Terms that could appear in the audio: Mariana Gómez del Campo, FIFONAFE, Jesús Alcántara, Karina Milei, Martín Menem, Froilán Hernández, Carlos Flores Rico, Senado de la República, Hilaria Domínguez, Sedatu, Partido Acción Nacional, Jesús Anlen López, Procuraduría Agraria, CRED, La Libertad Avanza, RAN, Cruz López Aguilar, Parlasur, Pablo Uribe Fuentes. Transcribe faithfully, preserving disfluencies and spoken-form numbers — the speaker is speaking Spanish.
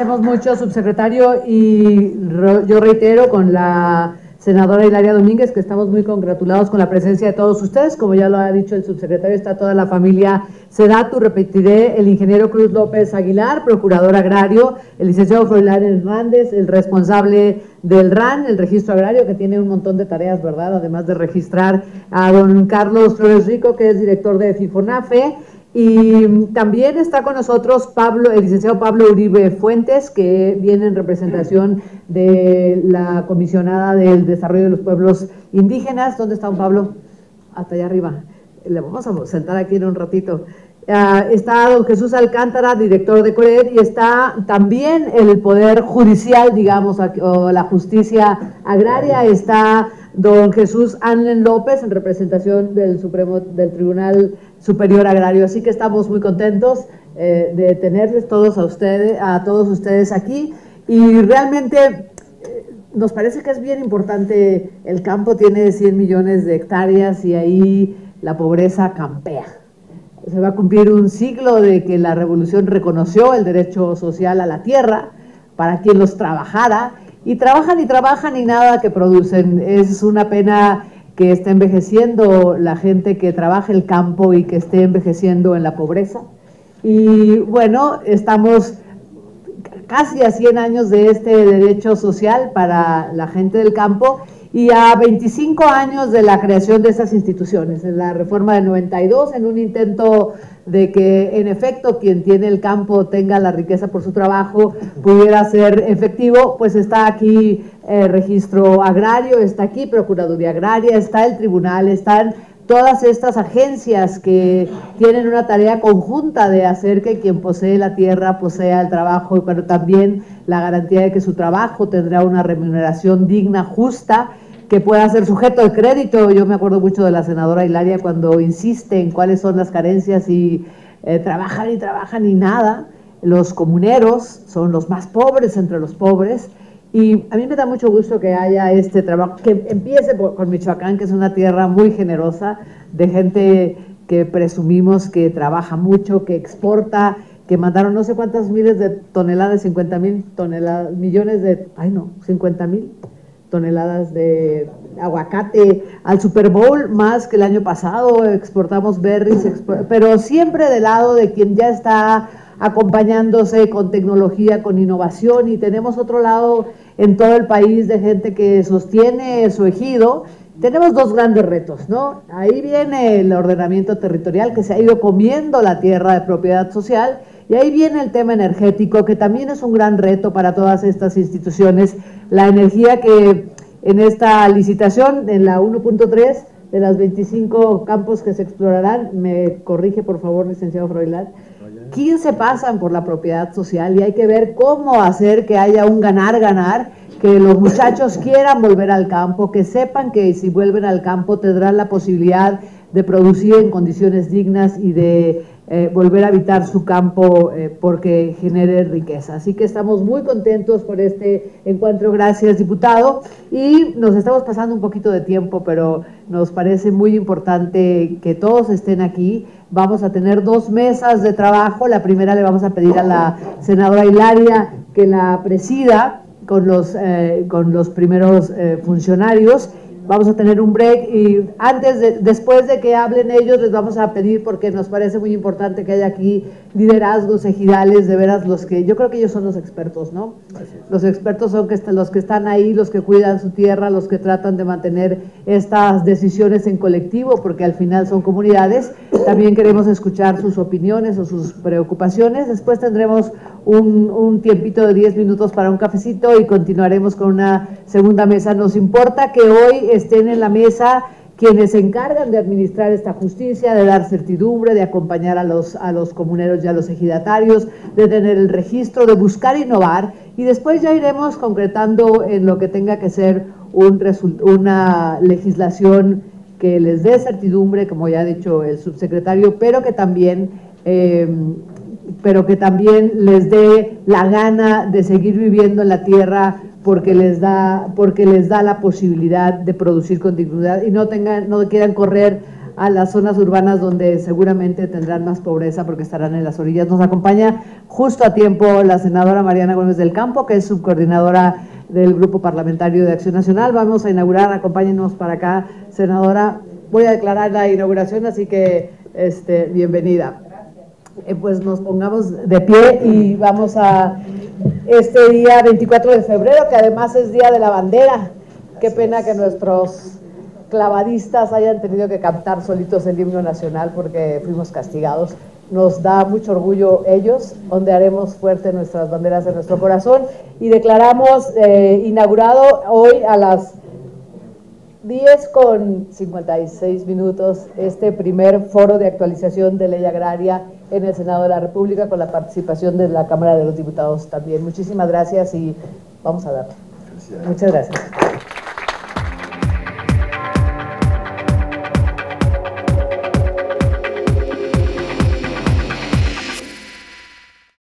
agradecemos mucho, subsecretario, y yo reitero con la senadora Hilaria Domínguez que estamos muy congratulados con la presencia de todos ustedes. Como ya lo ha dicho el subsecretario, está toda la familia Sedatu. Repetiré: el ingeniero Cruz López Aguilar, procurador agrario, el licenciado Froilán Hernández, el responsable del R A N, el registro agrario, que tiene un montón de tareas, ¿verdad?, además de registrar, a don Carlos Flores Rico, que es director de FIFONAFE, y también está con nosotros Pablo, el licenciado Pablo Uribe Fuentes, que viene en representación de la comisionada del desarrollo de los pueblos indígenas. ¿Dónde está don Pablo? Hasta allá arriba. Le vamos a sentar aquí en un ratito. Uh, está don Jesús Alcántara, director de C R E D, y está también el Poder Judicial, digamos, o la Justicia Agraria. Está don Jesús Anlen López, en representación del Supremo del Tribunal Superior Agrario. Así que estamos muy contentos eh, de tenerles todos a ustedes, a todos ustedes aquí, y realmente eh, nos parece que es bien importante. El campo tiene cien millones de hectáreas y ahí la pobreza campea. Se va a cumplir un siglo de que la revolución reconoció el derecho social a la tierra para quien los trabajara, y trabajan y trabajan y nada que producen. Es una pena que esté envejeciendo la gente que trabaja el campo y que esté envejeciendo en la pobreza. Y bueno, estamos casi a cien años de este derecho social para la gente del campo, y a veinticinco años de la creación de estas instituciones, en la reforma del noventa y dos, en un intento de que, en efecto, quien tiene el campo tenga la riqueza por su trabajo, pudiera ser efectivo. Pues está aquí eh, registro agrario, está aquí Procuraduría Agraria, está el tribunal, están todas estas agencias que tienen una tarea conjunta de hacer que quien posee la tierra posea el trabajo, pero también la garantía de que su trabajo tendrá una remuneración digna, justa, que pueda ser sujeto de crédito. Yo me acuerdo mucho de la senadora Hilaria cuando insiste en cuáles son las carencias, y eh, trabajan y trabajan y nada. Los comuneros son los más pobres entre los pobres, y a mí me da mucho gusto que haya este trabajo, que empiece por, con Michoacán, que es una tierra muy generosa, de gente que presumimos que trabaja mucho, que exporta, que mandaron no sé cuántas miles de toneladas, cincuenta mil toneladas, millones de, ay no, cincuenta mil toneladas de aguacate al Super Bowl, más que el año pasado. Exportamos berries, export, pero siempre del lado de quien ya está acompañándose con tecnología, con innovación, y tenemos otro lado en todo el país de gente que sostiene su ejido. Tenemos dos grandes retos, ¿no? Ahí viene el ordenamiento territorial, que se ha ido comiendo la tierra de propiedad social, y ahí viene el tema energético, que también es un gran reto para todas estas instituciones. La energía que en esta licitación, en la uno punto tres, de las veinticinco campos que se explorarán, me corrige por favor, licenciado Froilán, quince pasan por la propiedad social, y hay que ver cómo hacer que haya un ganar-ganar, que los muchachos quieran volver al campo, que sepan que si vuelven al campo tendrán la posibilidad de producir en condiciones dignas y de Eh, volver a habitar su campo eh, porque genere riqueza. Así que estamos muy contentos por este encuentro. Gracias, diputado. Y nos estamos pasando un poquito de tiempo, pero nos parece muy importante que todos estén aquí. Vamos a tener dos mesas de trabajo. La primera le vamos a pedir a la senadora Hilaria que la presida con los, eh, con los primeros eh, funcionarios. Vamos a tener un break, y antes de, después de que hablen ellos, les vamos a pedir, porque nos parece muy importante que haya aquí liderazgos ejidales, de veras, los que, yo creo que ellos son los expertos, ¿no? Los expertos son que, los que están ahí, los que cuidan su tierra, los que tratan de mantener estas decisiones en colectivo, porque al final son comunidades. También queremos escuchar sus opiniones o sus preocupaciones. Después tendremos un, un tiempito de diez minutos para un cafecito, y continuaremos con una segunda mesa. Nos importa que hoy estén en la mesa quienes se encargan de administrar esta justicia, de dar certidumbre, de acompañar a los, a los comuneros y a los ejidatarios, de tener el registro, de buscar innovar, y después ya iremos concretando en lo que tenga que ser un una legislación que les dé certidumbre, como ya ha dicho el subsecretario, pero que también eh, pero que también les dé la gana de seguir viviendo en la tierra, porque les da porque les da la posibilidad de producir con dignidad, y no tengan no quieran correr a las zonas urbanas donde seguramente tendrán más pobreza porque estarán en las orillas. Nos acompaña justo a tiempo la senadora Mariana Gómez del Campo, que es subcoordinadora del Grupo Parlamentario de Acción Nacional. Vamos a inaugurar, acompáñenos para acá, senadora. Voy a declarar la inauguración, así que este, bienvenida. Eh, pues nos pongamos de pie y vamos a este día veinticuatro de febrero, que además es Día de la Bandera. Qué pena que nuestros clavadistas hayan tenido que cantar solitos el himno nacional porque fuimos castigados. Nos da mucho orgullo ellos, ondearemos fuerte nuestras banderas en nuestro corazón y declaramos eh, inaugurado hoy a las diez con cincuenta y seis minutos este primer foro de actualización de ley agraria en el Senado de la República con la participación de la Cámara de los Diputados también. Muchísimas gracias y vamos a darle. Muchas gracias.